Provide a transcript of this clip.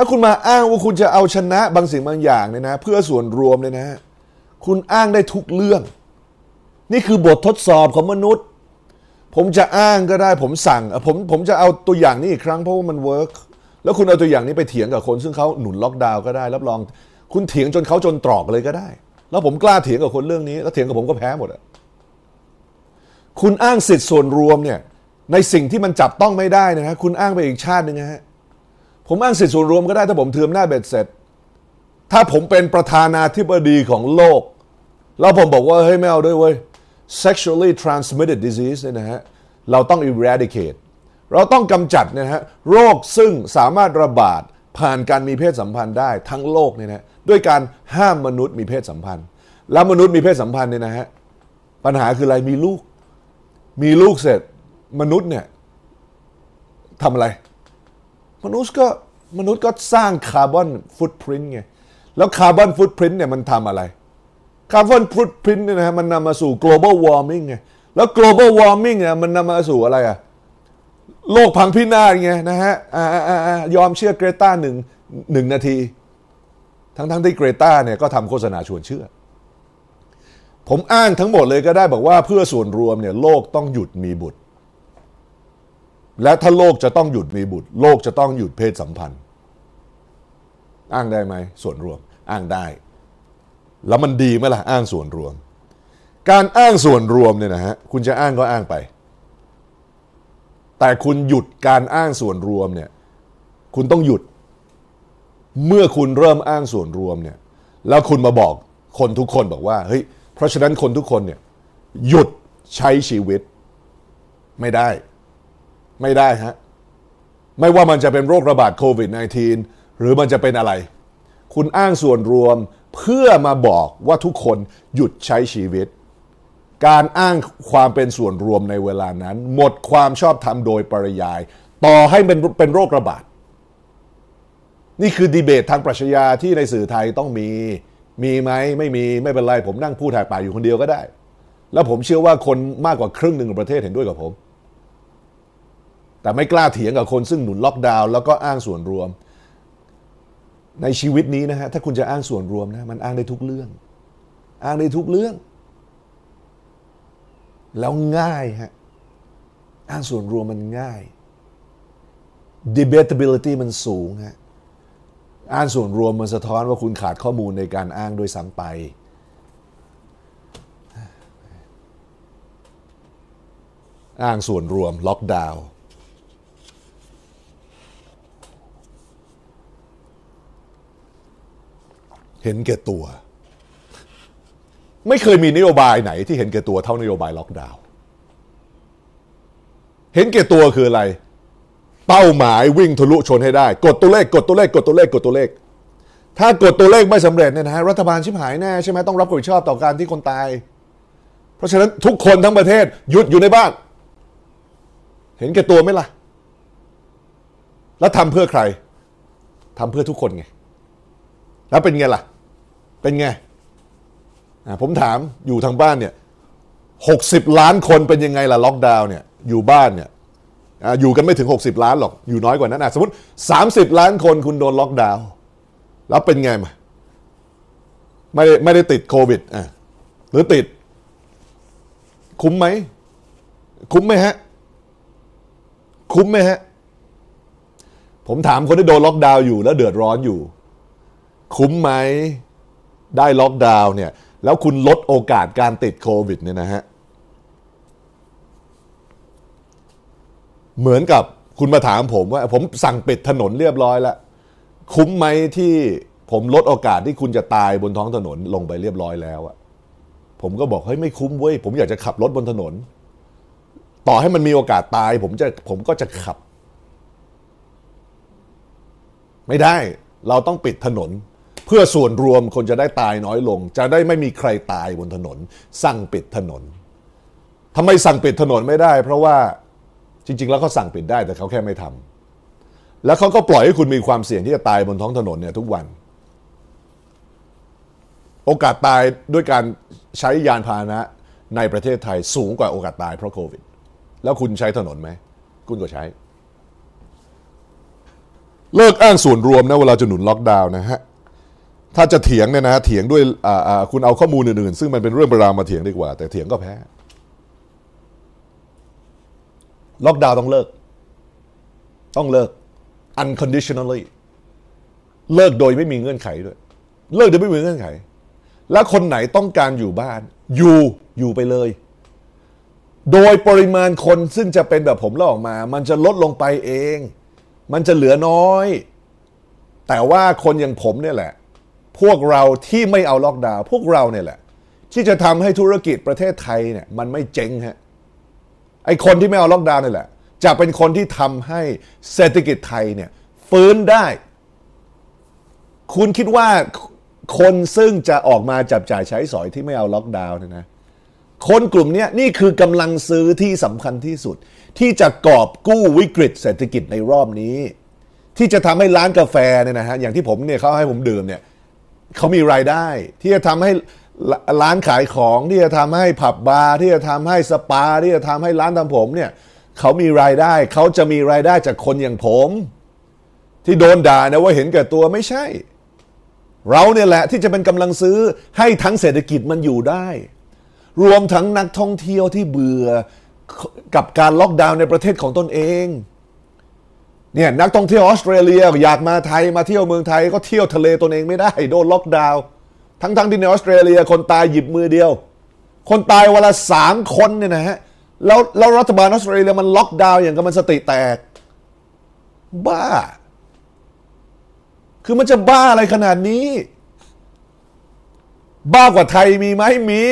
ถ้าคุณมาอ้างว่าคุณจะเอาชนะบางสิ่งบางอย่างเนี่ยนะเพื่อส่วนรวมเนี่ยนะคุณอ้างได้ทุกเรื่องนี่คือบททดสอบของมนุษย์ผมจะอ้างก็ได้ผมสั่งผมจะเอาตัวอย่างนี้อีกครั้งเพราะว่ามันเวิร์กแล้วคุณเอาตัวอย่างนี้ไปเถียงกับคนซึ่งเขาหนุนล็อกดาวน์ก็ได้รับรองคุณเถียงจนเขาจนตรอกเลยก็ได้แล้วผมกล้าเถียงกับคนเรื่องนี้แล้วเถียงกับผมก็แพ้หมดอ่ะคุณอ้างสิทธิส่วนรวมเนี่ยในสิ่งที่มันจับต้องไม่ได้นะฮะคุณอ้างไปอีกชาตินึงฮะผมอ้างสิทธิส่วนรวมก็ได้ถ้าผมเทอมหน้าเบ็ดเสร็จถ้าผมเป็นประธานาธิบดีของโลกแล้วผมบอกว่าเฮ้ยไม่เอาด้วยเว้ย sexually transmitted disease เนี่ยนะฮะเราต้อง eradicate เราต้องกำจัดนะฮะโรคซึ่งสามารถระบาดผ่านการมีเพศสัมพันธ์ได้ทั้งโลกเนี่ยนะด้วยการห้ามมนุษย์มีเพศสัมพันธ์แล้วมนุษย์มีเพศสัมพันธ์เนี่ยนะฮะปัญหาคืออะไรมีลูกเสร็จมนุษย์เนี่ยทำอะไรมนุษย์ก็สร้างคาร์บอนฟุตพริ้นท์ไงแล้วคาร์บอนฟุตพริ้นท์เนี่ยมันทำอะไรคาร์บอนฟุตพริ้นท์เนี่ยนะฮะมันนำมาสู่ global warming ไงแล้ว global warming เนี่ยมันนำมาสู่อะไรอะโลกพังพินาศไงนะฮะยอมเชื่อเกรตา1นาทีทั้งที่เกรตาเนี่ยก็ทำโฆษณาชวนเชื่อผมอ้างทั้งหมดเลยก็ได้บอกว่าเพื่อส่วนรวมเนี่ยโลกต้องหยุดมีบุตรและถ้าโลกจะต้องหยุดมีบุตรโลกจะต้องหยุดเพศสัมพันธ์อ้างได้ไหมส่วนรวมอ้างได้แล้วมันดีไหมล่ะอ้างส่วนรวมการอ้างส่วนรวมเนี่ยนะฮะคุณจะอ้างก็อ้างไปแต่คุณหยุดการอ้างส่วนรวมเนี่ยคุณต้องหยุดเมื่อคุณเริ่มอ้างส่วนรวมเนี่ยแล้วคุณมาบอกคนทุกคนบอกว่าเฮ้ยเพราะฉะนั้นคนทุกคนเนี่ยหยุดใช้ชีวิตไม่ได้ฮะไม่ว่ามันจะเป็นโรคระบาดโควิด -19 หรือมันจะเป็นอะไรคุณอ้างส่วนรวมเพื่อมาบอกว่าทุกคนหยุดใช้ชีวิตการอ้างความเป็นส่วนรวมในเวลานั้นหมดความชอบธรรมโดยปริยายต่อให้เป็นโรคระบาดนี่คือดีเบตทางปรัชญาที่ในสื่อไทยต้องมีไหมไม่มีไม่เป็นไรผมนั่งพูดถ่ายป่าอยู่คนเดียวก็ได้แล้วผมเชื่อว่าคนมากกว่าครึ่งหนึ่งของประเทศเห็นด้วยกับผมแต่ไม่กล้าเถียงกับคนซึ่งหนุนล็อกดาวน์แล้วก็อ้างส่วนรวมในชีวิตนี้นะฮะถ้าคุณจะอ้างส่วนรวมนะมันอ้างได้ทุกเรื่องแล้วง่ายฮะอ้างส่วนรวมมันง่าย debatability มันสูงฮะอ้างส่วนรวมมันสะท้อนว่าคุณขาดข้อมูลในการอ้างโดยซ้ำไปอ้างส่วนรวมล็อกดาวน์เห็นแก่ตัวไม่เคยมีนโยบายไหนที่เห็นแก่ตัวเท่านโยบายล็อกดาวน์เห็นแก่ตัวคืออะไรเป้าหมายวิ่งทะลุชนให้ได้กดตัวเลขถ้ากดตัวเลขไม่สำเร็จเนี่ยนะฮะรัฐบาลชิบหายแน่ใช่ไหมต้องรับผิดชอบต่อการที่คนตายเพราะฉะนั้นทุกคนทั้งประเทศหยุดอยู่ในบ้านเห็นแก่ตัวไหมล่ะแล้วทำเพื่อใครทำเพื่อทุกคนไงแล้วเป็นไงล่ะเป็นไงผมถามอยู่ทางบ้านเนี่ย60 ล้านคนเป็นยังไงล่ะล็อกดาวน์เนี่ยอยู่บ้านเนี่ยอยู่กันไม่ถึง60 ล้านหรอกอยู่น้อยกว่านั้นสมมติ30 ล้านคนคุณโดนล็อกดาวน์แล้วเป็นไงมาไม่ได้ติดโควิดหรือติดคุ้มไหมฮะผมถามคนที่โดนล็อกดาวน์อยู่แล้วเดือดร้อนอยู่คุ้มไหมได้ล็อกดาวน์เนี่ยแล้วคุณลดโอกาสการติดโควิดเนี่ยนะฮะเหมือนกับคุณมาถามผมว่าผมสั่งปิดถนนเรียบร้อยแล้วคุ้มไหมที่ผมลดโอกาสที่คุณจะตายบนท้องถนนลงไปเรียบร้อยแล้วอะผมก็บอกเฮ้ยไม่คุ้มเว้ยผมอยากจะขับรถบนถนนต่อให้มันมีโอกาสตายผมก็จะขับไม่ได้เราต้องปิดถนนเพื่อส่วนรวมคนจะได้ตายน้อยลงจะได้ไม่มีใครตายบนถนนสั่งปิดถนนทำไมสั่งปิดถนนไม่ได้เพราะว่าจริงๆแล้วเขาสั่งปิดได้แต่เขาแค่ไม่ทำแล้วเขาก็ปล่อยให้คุณมีความเสี่ยงที่จะตายบนท้องถนนเนี่ยทุกวันโอกาสตายด้วยการใช้ยานพาหนะในประเทศไทยสูงกว่าโอกาสตายเพราะโควิดแล้วคุณใช้ถนนไหมคุณก็ใช้ เลิกอ้างส่วนรวมนะเวลาจะหนุนล็อกดาวน์นะฮะถ้าจะเถียงเนี่ยนะฮะเถียงด้วยคุณเอาข้อมูลอื่นๆซึ่งมันเป็นเรื่องประรามมาเถียงดีกว่าแต่เถียงก็แพ้ล็อกดาวน์ต้องเลิกunconditionally เลิกโดยไม่มีเงื่อนไขด้วยเลิกโดยไม่มีเงื่อนไขและคนไหนต้องการอยู่บ้านอยู่ไปเลยโดยปริมาณคนซึ่งจะเป็นแบบผมเล่าออกมามันจะลดลงไปเองมันจะเหลือน้อยแต่ว่าคนอย่างผมเนี่ยแหละพวกเราที่ไม่เอาล็อกดาวน์พวกเราเนี่ยแหละที่จะทำให้ธุรกิจประเทศไทยเนี่ยมันไม่เจ๊งฮะไอคนที่ไม่เอาล็อกดาวน์นี่แหละจะเป็นคนที่ทำให้เศรษฐกิจไทยเนี่ยฟื้นได้คุณคิดว่าคนซึ่งจะออกมาจับจ่ายใช้สอยที่ไม่เอาล็อกดาวน์เนี่ยนะคนกลุ่มนี้นี่คือกำลังซื้อที่สำคัญที่สุดที่จะกอบกู้วิกฤตเศรษฐกิจในรอบนี้ที่จะทำให้ร้านกาแฟเนี่ยนะฮะอย่างที่ผมเนี่ยเขาให้ผมดื่มเนี่ยเขามีรายได้ที่จะทำให้ร้านขายของที่จะทำให้ผับบาร์ที่จะทำให้สปาที่จะทำให้ร้านทำผมเนี่ยเขามีรายได้เขาจะมีรายได้จากคนอย่างผมที่โดนด่านะว่าเห็นแก่ตัวไม่ใช่เราเนี่ยแหละที่จะเป็นกำลังซื้อให้ทั้งเศรษฐกิจมันอยู่ได้รวมทั้งนักท่องเที่ยวที่เบื่อกับการล็อกดาวน์ในประเทศของตนเองเนี่ยนักท่องเที่ยวออสเตรเลียอยากมาไทยมาเที่ยวเมืองไทยก็เที่ยวทะเลตนเองไม่ได้โดนล็อกดาวน์ทั้งที่ในออสเตรเลียคนตายหยิบมือเดียวคนตายวันละ3คนเนี่ยนะฮะแล้วรัฐบาลออสเตรเลียมันล็อกดาวน์อย่างกับมันสติแตกบ้าคือมันจะบ้าอะไรขนาดนี้บ้ากว่าไทยมีไหมมี